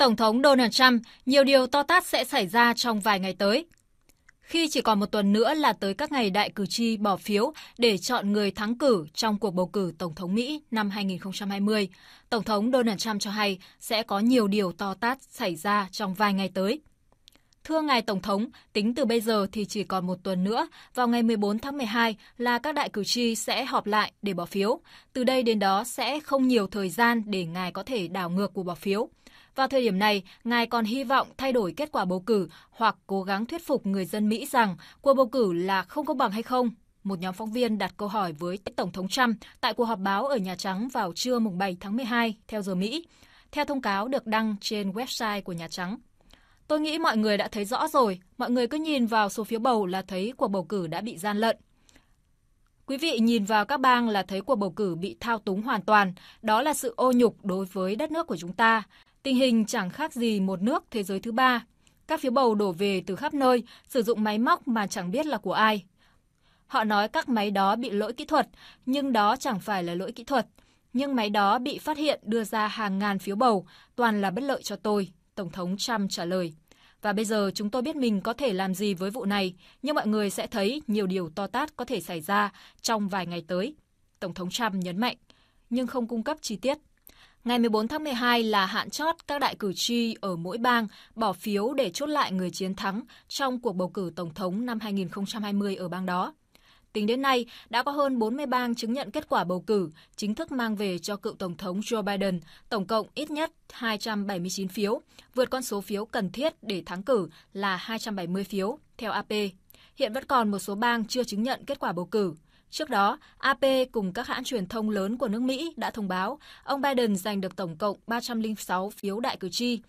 Tổng thống Donald Trump, nhiều điều to tát sẽ xảy ra trong vài ngày tới. Khi chỉ còn một tuần nữa là tới các ngày đại cử tri bỏ phiếu để chọn người thắng cử trong cuộc bầu cử Tổng thống Mỹ năm 2020, Tổng thống Donald Trump cho hay sẽ có nhiều điều to tát xảy ra trong vài ngày tới. Thưa ngài Tổng thống, tính từ bây giờ thì chỉ còn một tuần nữa, vào ngày 14 tháng 12 là các đại cử tri sẽ họp lại để bỏ phiếu. Từ đây đến đó sẽ không nhiều thời gian để ngài có thể đảo ngược cuộc bỏ phiếu. Vào thời điểm này, ngài còn hy vọng thay đổi kết quả bầu cử hoặc cố gắng thuyết phục người dân Mỹ rằng cuộc bầu cử là không công bằng hay không? Một nhóm phóng viên đặt câu hỏi với Tổng thống Trump tại cuộc họp báo ở Nhà Trắng vào trưa mùng 7 tháng 12 theo giờ Mỹ, theo thông cáo được đăng trên website của Nhà Trắng. Tôi nghĩ mọi người đã thấy rõ rồi, mọi người cứ nhìn vào số phiếu bầu là thấy cuộc bầu cử đã bị gian lận. Quý vị nhìn vào các bang là thấy cuộc bầu cử bị thao túng hoàn toàn, đó là sự ô nhục đối với đất nước của chúng ta. Tình hình chẳng khác gì một nước thế giới thứ ba. Các phiếu bầu đổ về từ khắp nơi, sử dụng máy móc mà chẳng biết là của ai. Họ nói các máy đó bị lỗi kỹ thuật, nhưng đó chẳng phải là lỗi kỹ thuật. Nhưng máy đó bị phát hiện đưa ra hàng ngàn phiếu bầu, toàn là bất lợi cho tôi, Tổng thống Trump trả lời. Và bây giờ chúng tôi biết mình có thể làm gì với vụ này, nhưng mọi người sẽ thấy nhiều điều to tát có thể xảy ra trong vài ngày tới, Tổng thống Trump nhấn mạnh, nhưng không cung cấp chi tiết. Ngày 14 tháng 12 là hạn chót các đại cử tri ở mỗi bang bỏ phiếu để chốt lại người chiến thắng trong cuộc bầu cử Tổng thống năm 2020 ở bang đó. Tính đến nay, đã có hơn 40 bang chứng nhận kết quả bầu cử chính thức mang về cho cựu Tổng thống Joe Biden tổng cộng ít nhất 279 phiếu, vượt con số phiếu cần thiết để thắng cử là 270 phiếu, theo AP. Hiện vẫn còn một số bang chưa chứng nhận kết quả bầu cử. Trước đó, AP cùng các hãng truyền thông lớn của nước Mỹ đã thông báo ông Biden giành được tổng cộng 306 phiếu đại cử tri,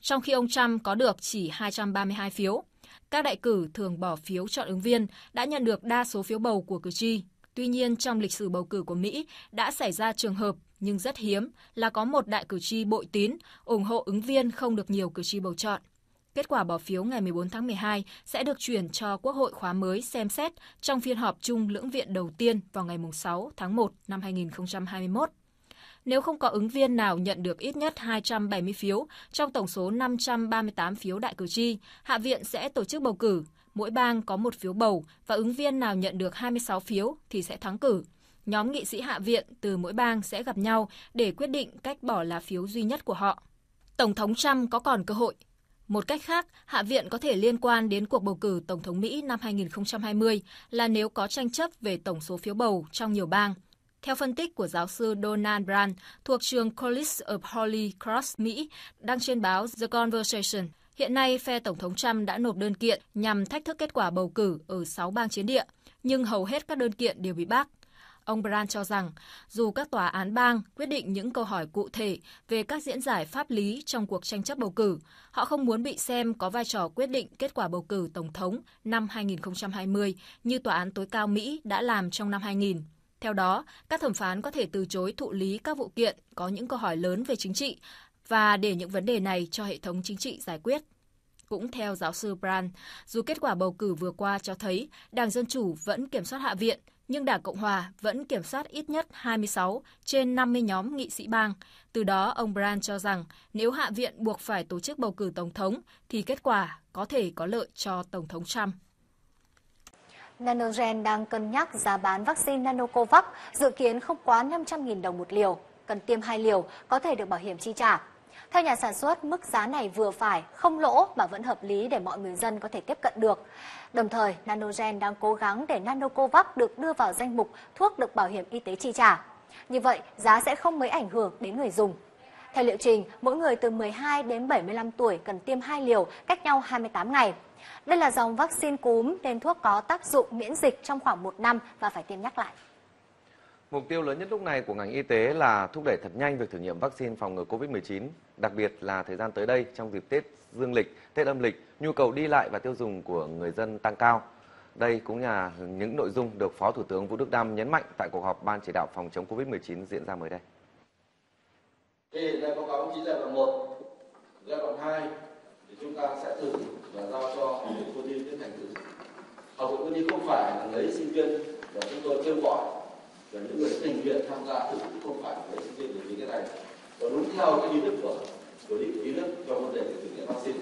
trong khi ông Trump có được chỉ 232 phiếu. Các đại cử thường bỏ phiếu chọn ứng viên đã nhận được đa số phiếu bầu của cử tri. Tuy nhiên, trong lịch sử bầu cử của Mỹ đã xảy ra trường hợp, nhưng rất hiếm, là có một đại cử tri bội tín, ủng hộ ứng viên không được nhiều cử tri bầu chọn. Kết quả bỏ phiếu ngày 14 tháng 12 sẽ được chuyển cho Quốc hội khóa mới xem xét trong phiên họp chung lưỡng viện đầu tiên vào ngày 6 tháng 1 năm 2021. Nếu không có ứng viên nào nhận được ít nhất 270 phiếu trong tổng số 538 phiếu đại cử tri, Hạ viện sẽ tổ chức bầu cử. Mỗi bang có một phiếu bầu và ứng viên nào nhận được 26 phiếu thì sẽ thắng cử. Nhóm nghị sĩ Hạ viện từ mỗi bang sẽ gặp nhau để quyết định cách bỏ lá phiếu duy nhất của họ. Tổng thống Trump có còn cơ hội? Một cách khác, Hạ viện có thể liên quan đến cuộc bầu cử Tổng thống Mỹ năm 2020 là nếu có tranh chấp về tổng số phiếu bầu trong nhiều bang. Theo phân tích của giáo sư Donald Brand thuộc trường College of Holy Cross, Mỹ, đăng trên báo The Conversation, hiện nay phe Tổng thống Trump đã nộp đơn kiện nhằm thách thức kết quả bầu cử ở 6 bang chiến địa, nhưng hầu hết các đơn kiện đều bị bác. Ông Brand cho rằng, dù các tòa án bang quyết định những câu hỏi cụ thể về các diễn giải pháp lý trong cuộc tranh chấp bầu cử, họ không muốn bị xem có vai trò quyết định kết quả bầu cử Tổng thống năm 2020 như Tòa án tối cao Mỹ đã làm trong năm 2000. Theo đó, các thẩm phán có thể từ chối thụ lý các vụ kiện có những câu hỏi lớn về chính trị và để những vấn đề này cho hệ thống chính trị giải quyết. Cũng theo giáo sư Brand, dù kết quả bầu cử vừa qua cho thấy Đảng Dân Chủ vẫn kiểm soát Hạ viện, nhưng Đảng Cộng Hòa vẫn kiểm soát ít nhất 26 trên 50 nhóm nghị sĩ bang. Từ đó, ông Brand cho rằng nếu Hạ viện buộc phải tổ chức bầu cử Tổng thống thì kết quả có thể có lợi cho Tổng thống Trump. Nanogen đang cân nhắc giá bán vaccine Nanocovax, dự kiến không quá 500.000 đồng một liều. Cần tiêm 2 liều, có thể được bảo hiểm chi trả. Theo nhà sản xuất, mức giá này vừa phải, không lỗ mà vẫn hợp lý để mọi người dân có thể tiếp cận được. Đồng thời, Nanogen đang cố gắng để Nanocovax được đưa vào danh mục thuốc được bảo hiểm y tế chi trả. Như vậy, giá sẽ không mấy ảnh hưởng đến người dùng. Theo liệu trình, mỗi người từ 12 đến 75 tuổi cần tiêm 2 liều cách nhau 28 ngày. Đây là dòng vaccine cúm nên thuốc có tác dụng miễn dịch trong khoảng 1 năm và phải tiêm nhắc lại. Mục tiêu lớn nhất lúc này của ngành y tế là thúc đẩy thật nhanh việc thử nghiệm vaccine phòng ngừa COVID-19, đặc biệt là thời gian tới đây trong dịp Tết dương lịch, Tết âm lịch, nhu cầu đi lại và tiêu dùng của người dân tăng cao. Đây cũng là những nội dung được Phó Thủ tướng Vũ Đức Đam nhấn mạnh tại cuộc họp Ban chỉ đạo phòng chống COVID-19 diễn ra mới đây. Thì đây báo cáo chỉ giai đoạn 1, giai đoạn 2 thì chúng ta sẽ thử và giao cho Học viện quân y tiến hành thử. Học viện quân y không phải là lấy sinh viên và chúng tôi kêu gọi là những người tình nguyện tham gia thử, không phải lấy sinh viên để vì cái này. Và đúng theo cái ý đức của rồi định ý thức trong vấn đề thử nghiệm vaccine.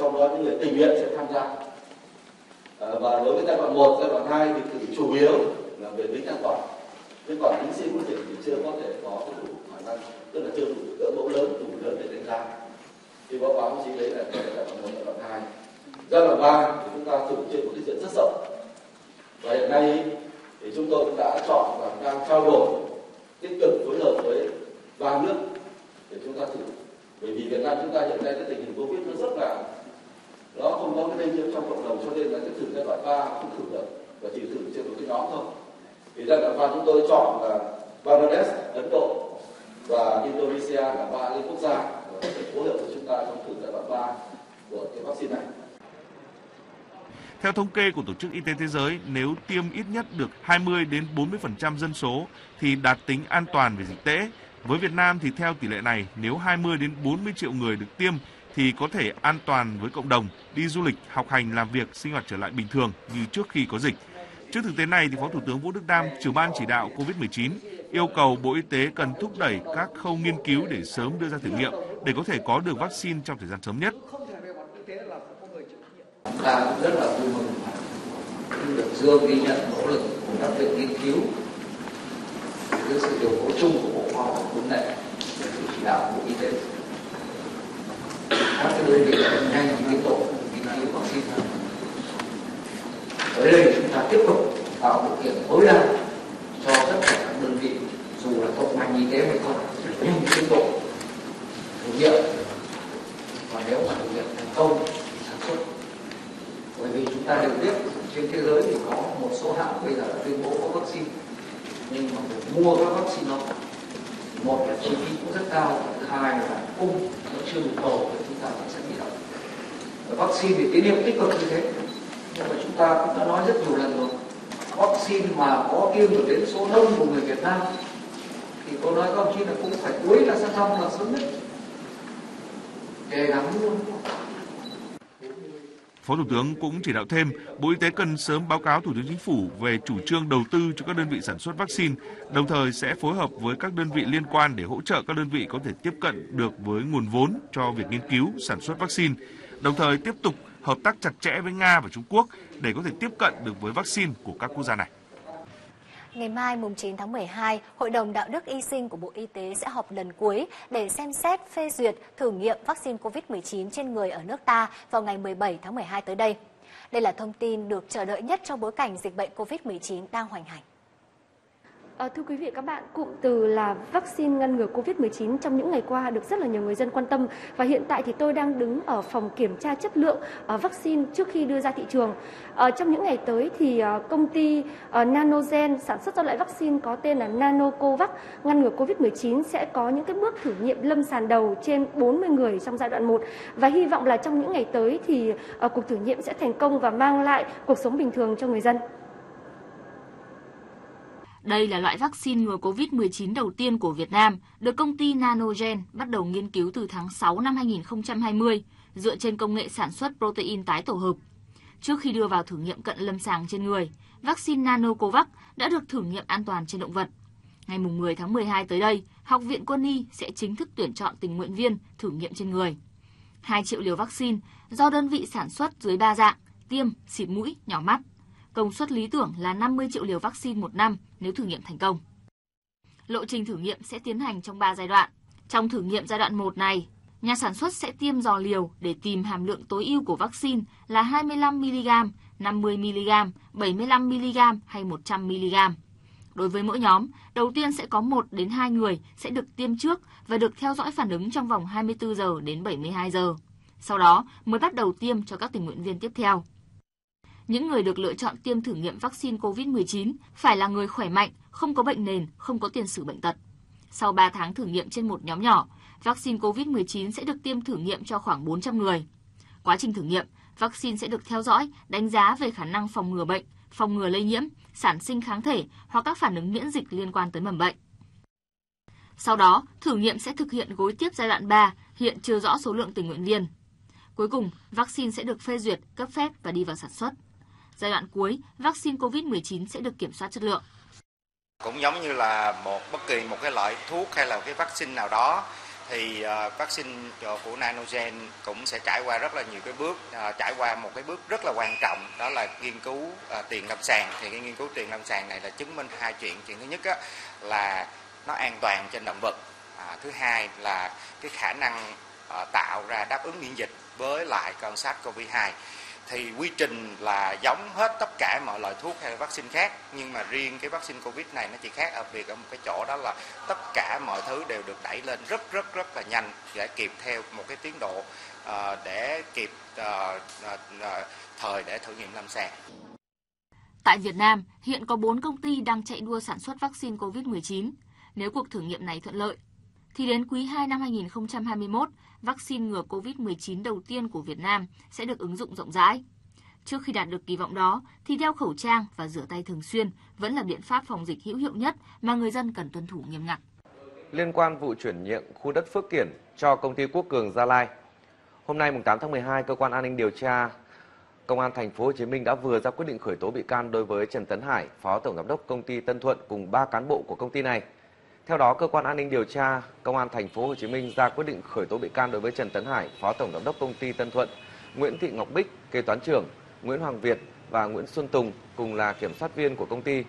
Trong đó những người tình nguyện sẽ tham gia. Và đối với giai đoạn 1, giai đoạn 2 thì chủ yếu là về tính an toàn. Thế còn những sinh có thể thì chưa có thể có đủ khả năng, tức là chưa đủ cỡ mẫu lớn, đủ lớn để đánh giá. Thì báo cáo chính đấy là giai đoạn 1, giai đoạn 2. Giai đoạn 3 thì chúng ta thử trên một cái diện rất rộng. Và hiện nay thì chúng tôi cũng đã chọn và đang trao đổi tích cực phối hợp với 3 nước để chúng ta thử. Bởi vì Việt Nam chúng ta hiện nay cái tình hình Covid nó rất là, nó không có cái lây nhiễm trong cộng đồng, cho nên là cái thử giai đoạn 3 không thử được và chỉ thử trên một cái nhóm thôi. Thì giai đoạn 3 chúng tôi chọn là Bangladesh, Ấn Độ và Indonesia là 3 cái quốc gia có thể phối hợp với chúng ta trong thử giai đoạn 3 của cái vaccine này. Theo thống kê của Tổ chức Y tế Thế giới, nếu tiêm ít nhất được 20 đến 40% dân số thì đạt tính an toàn về dịch tễ. Với Việt Nam thì theo tỷ lệ này, nếu 20 đến 40 triệu người được tiêm thì có thể an toàn với cộng đồng, đi du lịch, học hành, làm việc, sinh hoạt trở lại bình thường như trước khi có dịch. Trước thực tế này thì Phó Thủ tướng Vũ Đức Đam, trưởng ban chỉ đạo COVID-19 yêu cầu Bộ Y tế cần thúc đẩy các khâu nghiên cứu để sớm đưa ra thử nghiệm để có thể có được vaccine trong thời gian sớm nhất. Chúng ta cũng rất là vui mừng được Dương ghi nhận nỗ lực của các viện nghiên cứu, với sự điều phối chung của Bộ Khoa học và Công nghệ, sự chỉ đạo của Bộ Y tế, các đơn vị ngành tiến bộ nghiên cứu vaccine. Ở đây chúng ta tiếp tục tạo điều kiện tối đa cho tất cả các đơn vị, dù là cộng ngành y tế hay không, nhưng tiến bộ thử nghiệm, và nếu mà thử nghiệm thành công sản xuất. Bởi vì chúng ta đều biết trên thế giới thì có một số hãng bây giờ tuyên bố có vaccine, nhưng mà việc mua các vaccine đó, một là chi phí cũng rất cao, thứ hai là cung nó chưa đủ cầu thì chúng ta vẫn sẽ bị động. Vaccine thì cái điểm tích cực như thế, nhưng mà chúng ta cũng đã nói rất nhiều lần rồi, vaccine mà có tiêm được đến số đông của người Việt Nam thì tôi nói các ông chí là cũng phải cuối là sẽ xong là sớm nhất, kể cả luôn. Phó Thủ tướng cũng chỉ đạo thêm, Bộ Y tế cần sớm báo cáo Thủ tướng Chính phủ về chủ trương đầu tư cho các đơn vị sản xuất vaccine, đồng thời sẽ phối hợp với các đơn vị liên quan để hỗ trợ các đơn vị có thể tiếp cận được với nguồn vốn cho việc nghiên cứu, sản xuất vaccine, đồng thời tiếp tục hợp tác chặt chẽ với Nga và Trung Quốc để có thể tiếp cận được với vaccine của các quốc gia này. Ngày mai, mùng 9 tháng 12, Hội đồng Đạo đức Y sinh của Bộ Y tế sẽ họp lần cuối để xem xét phê duyệt thử nghiệm vaccine COVID-19 trên người ở nước ta vào ngày 17 tháng 12 tới đây. Đây là thông tin được chờ đợi nhất trong bối cảnh dịch bệnh COVID-19 đang hoành hành. Thưa quý vị và các bạn, cụm từ là vaccine ngăn ngừa COVID-19 trong những ngày qua được rất là nhiều người dân quan tâm. Và hiện tại thì tôi đang đứng ở phòng kiểm tra chất lượng vaccine trước khi đưa ra thị trường. Trong những ngày tới thì công ty Nanogen sản xuất ra loại vaccine có tên là Nanocovax ngăn ngừa COVID-19 sẽ có những cái bước thử nghiệm lâm sàng đầu trên 40 người trong giai đoạn 1. Và hy vọng là trong những ngày tới thì cuộc thử nghiệm sẽ thành công và mang lại cuộc sống bình thường cho người dân. Đây là loại vaccine ngừa COVID-19 đầu tiên của Việt Nam, được công ty Nanogen bắt đầu nghiên cứu từ tháng 6 năm 2020, dựa trên công nghệ sản xuất protein tái tổ hợp. Trước khi đưa vào thử nghiệm cận lâm sàng trên người, vaccine Nanocovax đã được thử nghiệm an toàn trên động vật. Ngày 10 tháng 12 tới đây, Học viện Quân y sẽ chính thức tuyển chọn tình nguyện viên thử nghiệm trên người. 2 triệu liều vaccine do đơn vị sản xuất dưới 3 dạng, tiêm, xịt mũi, nhỏ mắt. Công suất lý tưởng là 50 triệu liều vaccine một năm nếu thử nghiệm thành công. Lộ trình thử nghiệm sẽ tiến hành trong 3 giai đoạn. Trong thử nghiệm giai đoạn 1 này, nhà sản xuất sẽ tiêm dò liều để tìm hàm lượng tối ưu của vaccine là 25mg, 50mg, 75mg hay 100mg. Đối với mỗi nhóm, đầu tiên sẽ có 1 đến 2 người sẽ được tiêm trước và được theo dõi phản ứng trong vòng 24 giờ đến 72 giờ. Sau đó mới bắt đầu tiêm cho các tình nguyện viên tiếp theo. Những người được lựa chọn tiêm thử nghiệm vaccine COVID-19 phải là người khỏe mạnh, không có bệnh nền, không có tiền sử bệnh tật. Sau 3 tháng thử nghiệm trên một nhóm nhỏ, vaccine COVID-19 sẽ được tiêm thử nghiệm cho khoảng 400 người. Quá trình thử nghiệm, vaccine sẽ được theo dõi, đánh giá về khả năng phòng ngừa bệnh, phòng ngừa lây nhiễm, sản sinh kháng thể hoặc các phản ứng miễn dịch liên quan tới mầm bệnh. Sau đó, thử nghiệm sẽ thực hiện gối tiếp giai đoạn 3, hiện chưa rõ số lượng tình nguyện viên. Cuối cùng, vaccine sẽ được phê duyệt, cấp phép và đi vào sản xuất. Giai đoạn cuối, vaccine COVID-19 sẽ được kiểm soát chất lượng. Cũng giống như là bất kỳ một cái loại thuốc hay là cái vaccine nào đó thì vaccine của Nanogen cũng sẽ trải qua rất là nhiều cái bước, trải qua một cái bước rất là quan trọng, đó là nghiên cứu tiền lâm sàng. Thì cái nghiên cứu tiền lâm sàng này là chứng minh hai chuyện. Chuyện thứ nhất á, là nó an toàn trên động vật, thứ hai là cái khả năng tạo ra đáp ứng miễn dịch với lại con SARS-CoV-2. Thì quy trình là giống hết tất cả mọi loại thuốc hay vaccine khác, nhưng mà riêng cái vaccine Covid này nó chỉ khác ở việc ở một cái chỗ, đó là tất cả mọi thứ đều được đẩy lên rất là nhanh để kịp theo một cái tiến độ, để kịp thời để thử nghiệm lâm sàng. Tại Việt Nam, hiện có 4 công ty đang chạy đua sản xuất vaccine Covid-19. Nếu cuộc thử nghiệm này thuận lợi, thì đến quý 2 năm 2021, vaccine ngừa COVID-19 đầu tiên của Việt Nam sẽ được ứng dụng rộng rãi. Trước khi đạt được kỳ vọng đó, thì đeo khẩu trang và rửa tay thường xuyên vẫn là biện pháp phòng dịch hữu hiệu nhất mà người dân cần tuân thủ nghiêm ngặt. Liên quan vụ chuyển nhượng khu đất Phước Kiển cho công ty Quốc Cường Gia Lai, hôm nay 8 tháng 12, cơ quan an ninh điều tra Công an Thành phố Hồ Chí Minh đã vừa ra quyết định khởi tố bị can đối với Trần Tấn Hải, Phó Tổng giám đốc công ty Tân Thuận cùng 3 cán bộ của công ty này. Theo đó, cơ quan an ninh điều tra Công an Thành phố Hồ Chí Minh ra quyết định khởi tố bị can đối với Trần Tấn Hải, Phó Tổng giám đốc công ty Tân Thuận, Nguyễn Thị Ngọc Bích, kế toán trưởng, Nguyễn Hoàng Việt và Nguyễn Xuân Tùng cùng là kiểm soát viên của công ty.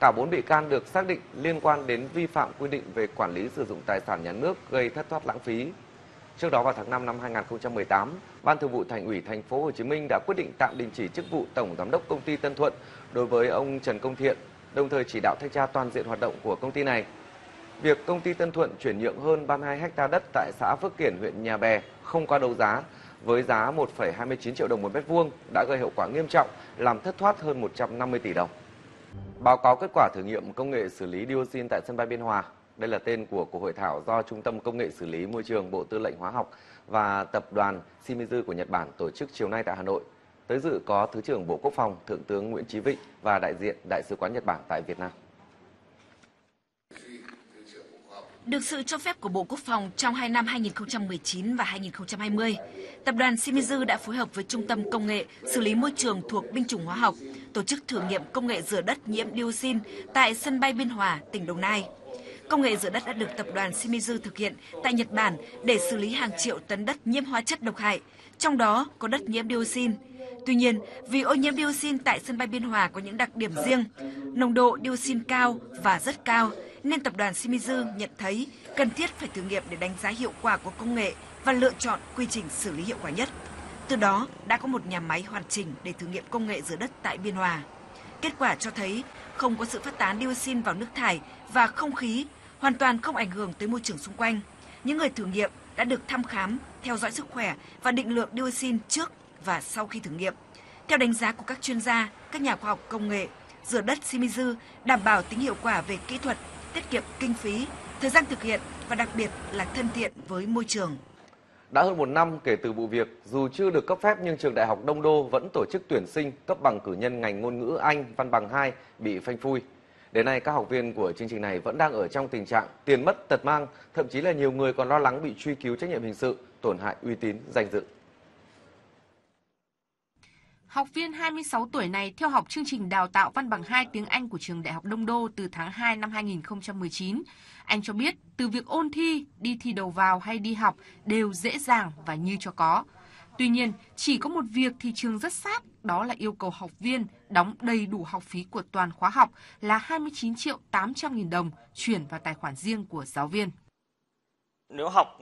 Cả 4 bị can được xác định liên quan đến vi phạm quy định về quản lý sử dụng tài sản nhà nước gây thất thoát lãng phí. Trước đó vào tháng 5 năm 2018, Ban Thường vụ Thành ủy Thành phố Hồ Chí Minh đã quyết định tạm đình chỉ chức vụ Tổng giám đốc công ty Tân Thuận đối với ông Trần Công Thiện, đồng thời chỉ đạo thanh tra toàn diện hoạt động của công ty này. Việc công ty Tân Thuận chuyển nhượng hơn 32 ha đất tại xã Phước Kiển, huyện Nhà Bè không qua đấu giá với giá 1,29 triệu đồng một mét vuông đã gây hậu quả nghiêm trọng, làm thất thoát hơn 150 tỷ đồng. Báo cáo kết quả thử nghiệm công nghệ xử lý dioxin tại sân bay Biên Hòa. Đây là tên của cuộc hội thảo do Trung tâm Công nghệ xử lý môi trường Bộ Tư lệnh Hóa học và Tập đoàn Shimizu của Nhật Bản tổ chức chiều nay tại Hà Nội. Tới dự có Thứ trưởng Bộ Quốc phòng, Thượng tướng Nguyễn Chí Vịnh và đại diện Đại sứ quán Nhật Bản tại Việt Nam. Được sự cho phép của Bộ Quốc phòng, trong 2 năm 2019 và 2020, Tập đoàn Shimizu đã phối hợp với Trung tâm Công nghệ xử lý môi trường thuộc binh chủng hóa học tổ chức thử nghiệm công nghệ rửa đất nhiễm dioxin tại sân bay Biên Hòa, tỉnh Đồng Nai. Công nghệ rửa đất đã được Tập đoàn Shimizu thực hiện tại Nhật Bản để xử lý hàng triệu tấn đất nhiễm hóa chất độc hại, trong đó có đất nhiễm dioxin. Tuy nhiên, vì ô nhiễm dioxin tại sân bay Biên Hòa có những đặc điểm riêng, nồng độ dioxin cao và rất cao, nên Tập đoàn Shimizu nhận thấy cần thiết phải thử nghiệm để đánh giá hiệu quả của công nghệ và lựa chọn quy trình xử lý hiệu quả nhất. Từ đó, đã có một nhà máy hoàn chỉnh để thử nghiệm công nghệ rửa đất tại Biên Hòa. Kết quả cho thấy không có sự phát tán dioxin vào nước thải và không khí, hoàn toàn không ảnh hưởng tới môi trường xung quanh. Những người thử nghiệm đã được thăm khám, theo dõi sức khỏe và định lượng dioxin trước và sau khi thử nghiệm. Theo đánh giá của các chuyên gia, các nhà khoa học công nghệ, rửa đất Shimizu đảm bảo tính hiệu quả về kỹ thuật, tiết kiệm kinh phí, thời gian thực hiện và đặc biệt là thân thiện với môi trường. Đã hơn 1 năm kể từ vụ việc, dù chưa được cấp phép nhưng trường Đại học Đông Đô vẫn tổ chức tuyển sinh cấp bằng cử nhân ngành ngôn ngữ Anh văn bằng 2 bị phanh phui. Đến nay, các học viên của chương trình này vẫn đang ở trong tình trạng tiền mất tật mang, thậm chí là nhiều người còn lo lắng bị truy cứu trách nhiệm hình sự, tổn hại uy tín, danh dự. Học viên 26 tuổi này theo học chương trình đào tạo văn bằng 2 tiếng Anh của trường Đại học Đông Đô từ tháng 2 năm 2019. Anh cho biết từ việc ôn thi, đi thi đầu vào hay đi học đều dễ dàng và như cho có. Tuy nhiên, chỉ có một việc thì trường rất sát, đó là yêu cầu học viên đóng đầy đủ học phí của toàn khóa học là 29.800.000 đồng chuyển vào tài khoản riêng của giáo viên. Nếu học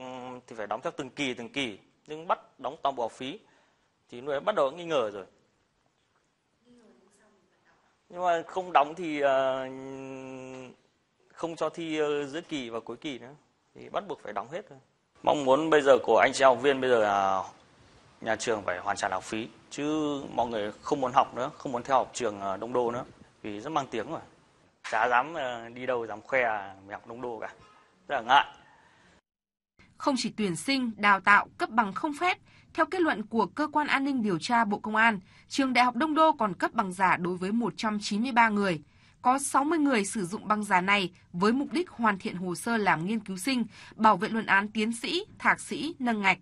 thì phải đóng theo từng kỳ, nhưng bắt đóng toàn bộ học phí thì lúc ấy bắt đầu nghi ngờ rồi. Nhưng mà không đóng thì không cho thi giữa kỳ và cuối kỳ nữa, thì bắt buộc phải đóng hết thôi. Mong muốn bây giờ của anh chị học viên bây giờ là nhà trường phải hoàn trả học phí, chứ mọi người không muốn học nữa, không muốn theo học trường Đông Đô nữa, vì rất mang tiếng rồi. Chả dám đi đâu dám khoe mình học Đông Đô cả, rất là ngại. Không chỉ tuyển sinh, đào tạo, cấp bằng không phép, theo kết luận của Cơ quan An ninh Điều tra Bộ Công an, trường Đại học Đông Đô còn cấp bằng giả đối với 193 người. Có 60 người sử dụng bằng giả này với mục đích hoàn thiện hồ sơ làm nghiên cứu sinh, bảo vệ luận án tiến sĩ, thạc sĩ, nâng ngạch.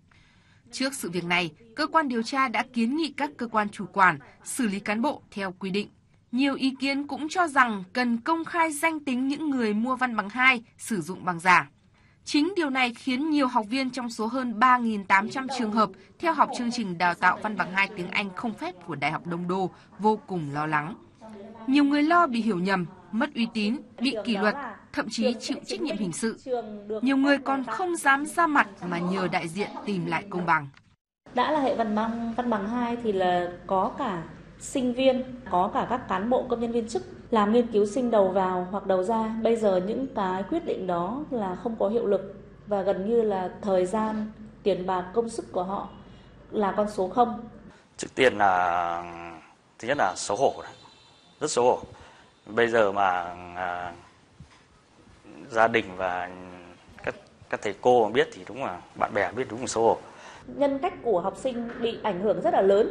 Trước sự việc này, cơ quan điều tra đã kiến nghị các cơ quan chủ quản xử lý cán bộ theo quy định. Nhiều ý kiến cũng cho rằng cần công khai danh tính những người mua văn bằng 2 sử dụng bằng giả. Chính điều này khiến nhiều học viên trong số hơn 3.800 trường hợp theo học chương trình đào tạo văn bằng 2 tiếng Anh không phép của Đại học Đông Đô vô cùng lo lắng. Nhiều người lo bị hiểu nhầm, mất uy tín, bị kỷ luật, thậm chí chịu trách nhiệm hình sự. Nhiều người còn không dám ra mặt mà nhờ đại diện tìm lại công bằng. Đã là hệ văn bằng 2 thì là có cả sinh viên, có cả các cán bộ công nhân viên chức làm nghiên cứu sinh đầu vào hoặc đầu ra. Bây giờ những cái quyết định đó là không có hiệu lực và gần như là thời gian, tiền bạc, công sức của họ là con số 0. Trước tiên là thứ nhất là xấu hổ, rất xấu hổ. Bây giờ mà gia đình và các thầy cô mà biết thì đúng là bạn bè biết đúng là xấu hổ. Nhân cách của học sinh bị ảnh hưởng rất là lớn.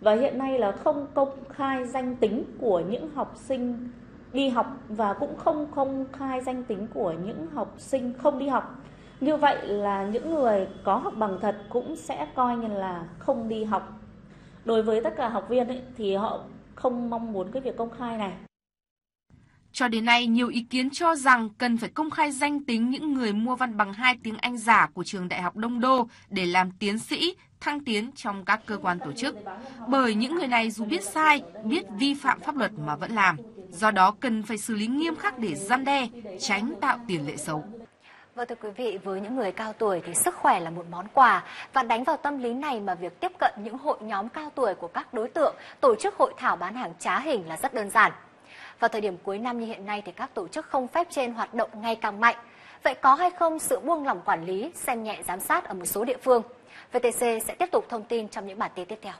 Và hiện nay là không công khai danh tính của những học sinh đi học và cũng không công khai danh tính của những học sinh không đi học. Như vậy là những người có học bằng thật cũng sẽ coi như là không đi học. Đối với tất cả học viên ấy, thì họ không mong muốn cái việc công khai này. Cho đến nay, nhiều ý kiến cho rằng cần phải công khai danh tính những người mua văn bằng 2 tiếng Anh giả của trường Đại học Đông Đô để làm tiến sĩ, thăng tiến trong các cơ quan tổ chức. Bởi những người này dù biết sai, biết vi phạm pháp luật mà vẫn làm. Do đó cần phải xử lý nghiêm khắc để răn đe, tránh tạo tiền lệ xấu. Vâng thưa quý vị, với những người cao tuổi thì sức khỏe là một món quà. Và đánh vào tâm lý này mà việc tiếp cận những hội nhóm cao tuổi của các đối tượng tổ chức hội thảo bán hàng trá hình là rất đơn giản. Vào thời điểm cuối năm như hiện nay thì các tổ chức không phép trên hoạt động ngày càng mạnh. Vậy có hay không sự buông lỏng quản lý, xem nhẹ giám sát ở một số địa phương? VTC sẽ tiếp tục thông tin trong những bản tin tiếp theo.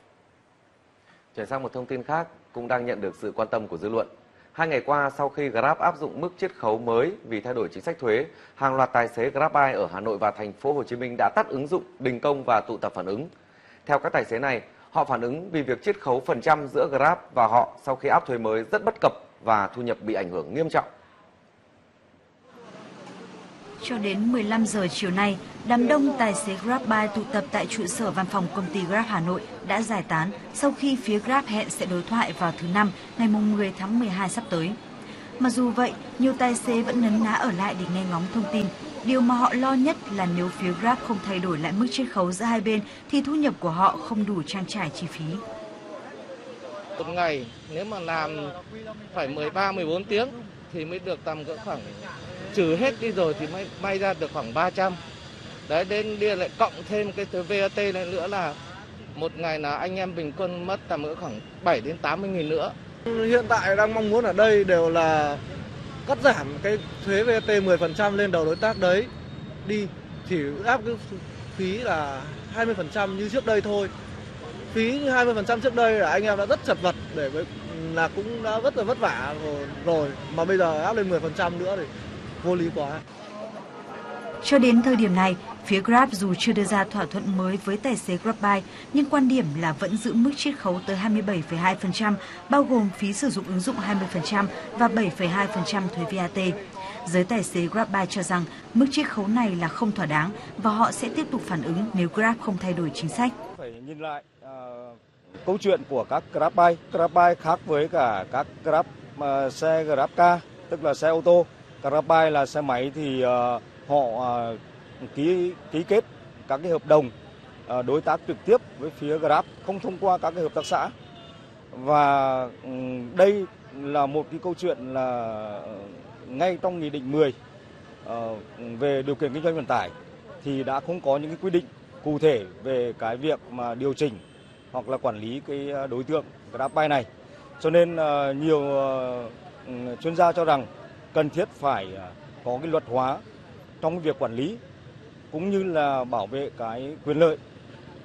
Chuyển sang một thông tin khác cũng đang nhận được sự quan tâm của dư luận. 2 ngày qua sau khi Grab áp dụng mức chiết khấu mới vì thay đổi chính sách thuế, hàng loạt tài xế GrabBike ở Hà Nội và thành phố Hồ Chí Minh đã tắt ứng dụng, đình công và tụ tập phản ứng. Theo các tài xế này, họ phản ứng vì việc chiết khấu phần trăm giữa Grab và họ sau khi áp thuế mới rất bất cập và thu nhập bị ảnh hưởng nghiêm trọng. Cho đến 15 giờ chiều nay, đám đông tài xế GrabBike tụ tập tại trụ sở văn phòng công ty Grab Hà Nội đã giải tán sau khi phía Grab hẹn sẽ đối thoại vào thứ Năm ngày 10 tháng 12 sắp tới. Mặc dù vậy, nhiều tài xế vẫn ngấn ngá ở lại để nghe ngóng thông tin. Điều mà họ lo nhất là nếu phía Grab không thay đổi lại mức chiết khấu giữa hai bên thì thu nhập của họ không đủ trang trải chi phí. Một ngày nếu mà làm phải 13-14 tiếng thì mới được tầm cỡ khoảng, trừ hết đi rồi thì may ra được khoảng 300. Đấy, đến đi lại cộng thêm cái thuế VAT này nữa là một ngày là anh em bình quân mất tầm cỡ khoảng 70.000 đến 80.000 nữa. Hiện tại đang mong muốn ở đây đều là cắt giảm cái thuế VAT 10% lên đầu đối tác đấy đi, chỉ áp cái phí là 20% như trước đây thôi. Phí 20% trước đây là anh em đã rất chật vật để là cũng đã rất là vất vả rồi, mà bây giờ áp lên 10% nữa thì vô lý quá. Cho đến thời điểm này, phía Grab dù chưa đưa ra thỏa thuận mới với tài xế GrabBike, nhưng quan điểm là vẫn giữ mức chiết khấu tới 27,2%, bao gồm phí sử dụng ứng dụng 20% và 7,2% thuế VAT. Giới tài xế GrabBike cho rằng mức chiết khấu này là không thỏa đáng và họ sẽ tiếp tục phản ứng nếu Grab không thay đổi chính sách. Phải nhìn lại câu chuyện của các GrabBike khác với cả các xe GrabCar, tức là xe ô tô. GrabBike là xe máy thì họ ký kết các cái hợp đồng đối tác trực tiếp với phía Grab, không thông qua các cái hợp tác xã. Và đây là một cái câu chuyện là ngay trong Nghị định 10 về điều kiện kinh doanh vận tải thì đã không có những cái quy định cụ thể về cái việc mà điều chỉnh hoặc là quản lý cái đối tượng GrabBike này. Cho nên nhiều chuyên gia cho rằng cần thiết phải có cái luật hóa trong việc quản lý cũng như là bảo vệ cái quyền lợi.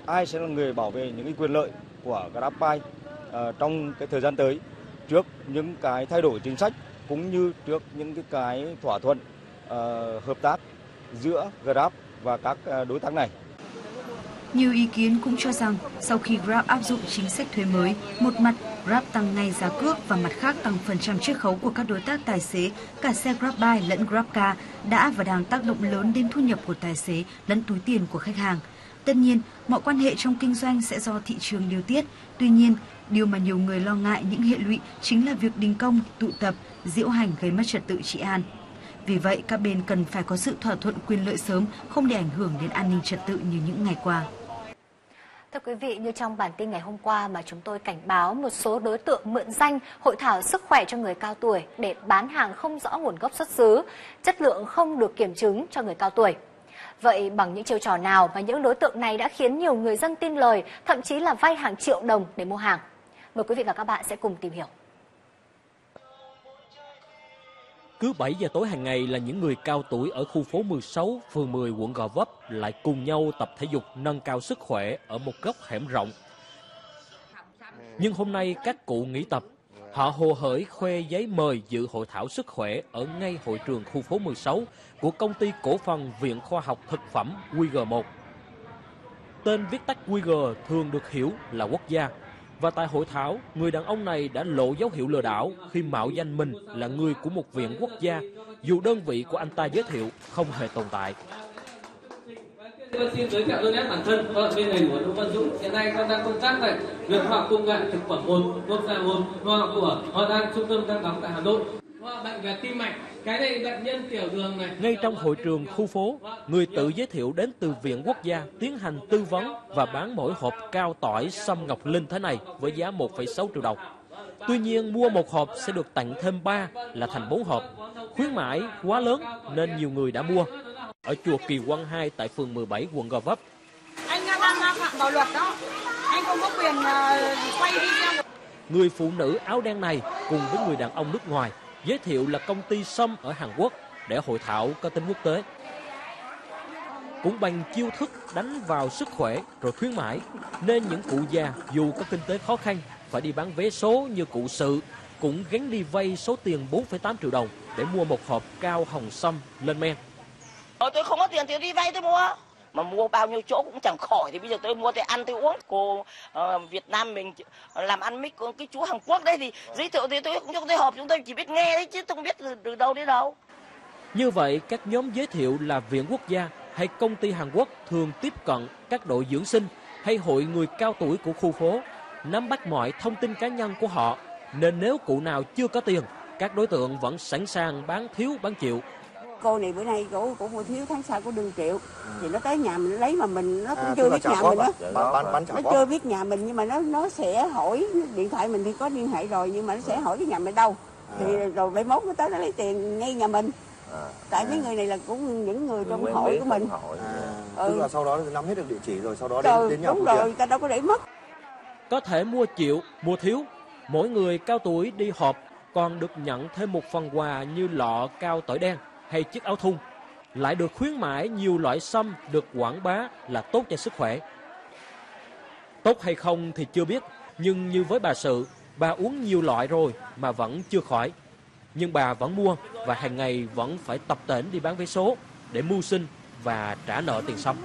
Ai sẽ là người bảo vệ những cái quyền lợi của GrabBike trong cái thời gian tới trước những cái thay đổi chính sách cũng như trước những cái thỏa thuận hợp tác giữa Grab và các đối tác này. Nhiều ý kiến cũng cho rằng sau khi Grab áp dụng chính sách thuế mới, một mặt Grab tăng ngay giá cước và mặt khác tăng phần trăm chiết khấu của các đối tác tài xế, cả xe GrabBike lẫn GrabCar đã và đang tác động lớn đến thu nhập của tài xế lẫn túi tiền của khách hàng. Tất nhiên, mọi quan hệ trong kinh doanh sẽ do thị trường điều tiết. Tuy nhiên, điều mà nhiều người lo ngại những hệ lụy chính là việc đình công, tụ tập, diễu hành gây mất trật tự trị an. Vì vậy, các bên cần phải có sự thỏa thuận quyền lợi sớm, không để ảnh hưởng đến an ninh trật tự như những ngày qua. Thưa quý vị, như trong bản tin ngày hôm qua mà chúng tôi cảnh báo, một số đối tượng mượn danh hội thảo sức khỏe cho người cao tuổi để bán hàng không rõ nguồn gốc xuất xứ, chất lượng không được kiểm chứng cho người cao tuổi. Vậy bằng những chiêu trò nào mà những đối tượng này đã khiến nhiều người dân tin lời, thậm chí là vay hàng triệu đồng để mua hàng? Mời quý vị và các bạn sẽ cùng tìm hiểu. Cứ 7 giờ tối hàng ngày là những người cao tuổi ở khu phố 16, phường 10, quận Gò Vấp lại cùng nhau tập thể dục nâng cao sức khỏe ở một góc hẻm rộng. Nhưng hôm nay các cụ nghỉ tập, họ hồ hởi khoe giấy mời dự hội thảo sức khỏe ở ngay hội trường khu phố 16 của công ty cổ phần Viện Khoa học Thực phẩm WG1. Tên viết tắt WG thường được hiểu là quốc gia. Và tại hội thảo, người đàn ông này đã lộ dấu hiệu lừa đảo khi mạo danh mình là người của một viện quốc gia, dù đơn vị của anh ta giới thiệu không hề tồn tại. Tôi xin giới thiệu nét bản thân, tôi bên này của Đỗ Văn Dũng. Hiện nay con đang công tác tại Viện Khoa học Công nghệ Thực phẩm 1, quốc gia 1, khoa của họ đang trung tâm đang đóng tại Hà Nội. Bệnh về tim mạch, cái này bệnh nhân tiểu đường này. Ngay trong hội trường khu phố, người tự giới thiệu đến từ Viện Quốc gia tiến hành tư vấn và bán mỗi hộp cao tỏi sâm ngọc linh thế này với giá 1,6 triệu đồng. Tuy nhiên, mua một hộp sẽ được tặng thêm 3 là thành 4 hộp. Khuyến mãi quá lớn nên nhiều người đã mua. Ở chùa Kỳ Quang 2 tại phường 17 quận Gò Vấp. Anh đang phạm vào luật đó, anh không có quyền quay video. Người phụ nữ áo đen này cùng với người đàn ông nước ngoài giới thiệu là công ty sâm ở Hàn Quốc để hội thảo có tính quốc tế. Cũng bằng chiêu thức đánh vào sức khỏe rồi khuyến mãi, nên những cụ già dù có kinh tế khó khăn phải đi bán vé số như cụ Sự, cũng gánh đi vay số tiền 4,8 triệu đồng để mua một hộp cao hồng sâm lên men. Tôi không có tiền thì đi vay tôi mua, mà mua bao nhiêu chỗ cũng chẳng khỏi, thì bây giờ tôi mua thì ăn tôi uống. Cô Việt Nam mình làm ăn mít của cái chú Hàn Quốc đấy thì giới thiệu thì tôi cũng trong cái hộp, chúng tôi chỉ biết nghe đấy chứ không biết từ đâu đến đâu. Như vậy các nhóm giới thiệu là viện quốc gia hay công ty Hàn Quốc thường tiếp cận các đội dưỡng sinh hay hội người cao tuổi của khu phố, nắm bắt mọi thông tin cá nhân của họ, nên nếu cụ nào chưa có tiền, các đối tượng vẫn sẵn sàng bán thiếu bán chịu. Cô này bữa nay cổ mua thiếu, tháng sau cổ đương triệu, thì nó tới nhà mình lấy mà mình nó cũng chưa biết nhà mình nó chưa biết nhà mình, nhưng mà nó sẽ hỏi điện thoại mình thì có liên hệ rồi, nhưng mà nó sẽ hỏi cái nhà mình đâu, thì rồi mấy mốt nó tới nó lấy tiền ngay nhà mình. Tại mấy người này là cũng những người trong hội của mình, tức là sau đó nắm hết được địa chỉ rồi sau đó đến nhà. Đúng rồi, người ta đâu có để mất. Có thể mua triệu, mua thiếu, mỗi người cao tuổi đi họp còn được nhận thêm một phần quà như lọ cao tỏi đen hay chiếc áo thun, lại được khuyến mãi nhiều loại sâm được quảng bá là tốt cho sức khỏe. Tốt hay không thì chưa biết, nhưng như với bà Sự, bà uống nhiều loại rồi mà vẫn chưa khỏi. Nhưng bà vẫn mua và hàng ngày vẫn phải tập tễnh đi bán vé số để mưu sinh và trả nợ tiền sâm.